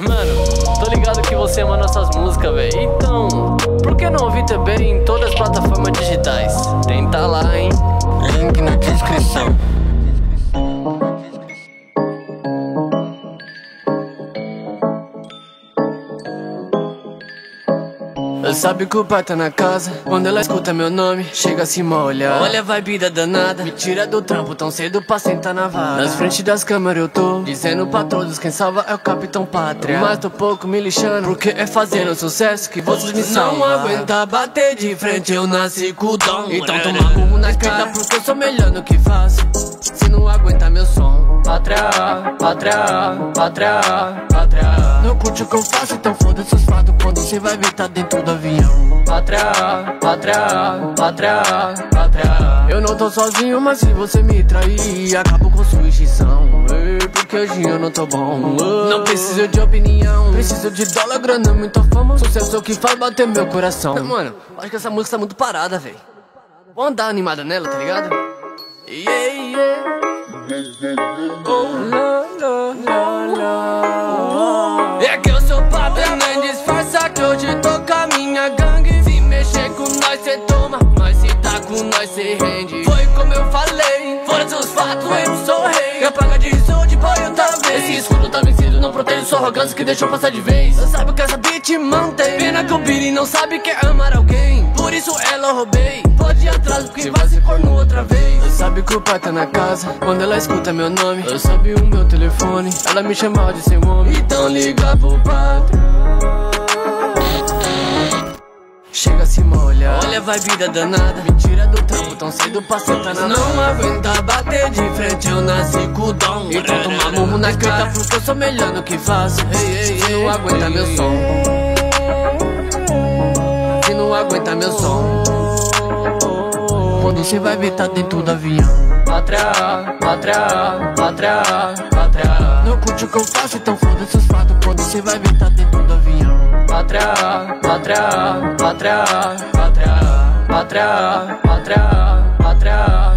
Mano, tô ligado que você ama nossas músicas, velho. Então, por que não ouvir também em todas as plataformas digitais? Tenta lá, hein? Link na descrição. Ela sabe que o pai tá na casa, quando ela escuta meu nome, chega a se molhar. Olha a vibe da danada, me tira do trampo tão cedo pra sentar na vara. Nas frente das câmeras eu tô, dizendo pra todos, quem salva é o Capitão Patria. Mas tô pouco me lixando, porque é fazendo sucesso que vocês me salvam. Não aguenta bater de frente, eu nasci com o dom. Então toma rumo na esquerda, porque eu sou melhor no que faço. Se não aguenta meu som, Patria, Patria, Patria, Patria. Não curte o que eu faço, então foda-se os fatos. Quando cê vai ver, tá dentro do avião. Patria, Patria, Patria, Patria. Eu não tô sozinho, mas se você me trair, acabo com sua extinção. Porque hoje eu não tô bom. Não preciso de opinião, preciso de dólar, grana, muita fama. Sucesso é o que faz bater meu coração. Não, mano, acho que essa música tá muito parada, véi. Vou andar animada nela, tá ligado? Yeah, yeah. Oh, la, la, la, la. É que eu sou Patria, nem disfarça que hoje tô com a minha gangue. Se mexer com nós cê toma, mas se tá com nós cê rende. Foi como eu falei, fora seus fatos eu sou rei. Quem apaga de risco de boy eu também. Esse escudo tá vencido, não protege sua arrogância que deixou passar de vez. Eu sabe o que essa bitch mantém, pena que o Billy não sabe que é amar alguém. Por isso ela roubei, pode ir atrás porque vai se corno outra vez. Eu sabe que o pai tá na casa, quando ela escuta meu nome, eu sabe o meu telefone, ela me chamava de seu homem. Então liga pro Patria, chega a se molhar. Olha a vibe da danada, me tira do trampo tão cedo pra sentar na. Não aguenta bater de frente, eu nasci com o dom. Então toma murro na cara, porque eu sou melhor no que faço. Se não aguenta meu som, se não aguenta meu som, quando você vai ver, tá dentro do avião. Patria, Patria, Patria, Patria. Não curte o que eu faço, então foda-se os fatos. Quando você vai ver, tá dentro do avião. Patria, Patria, Patria, Patria, Patria, Patria, Patria.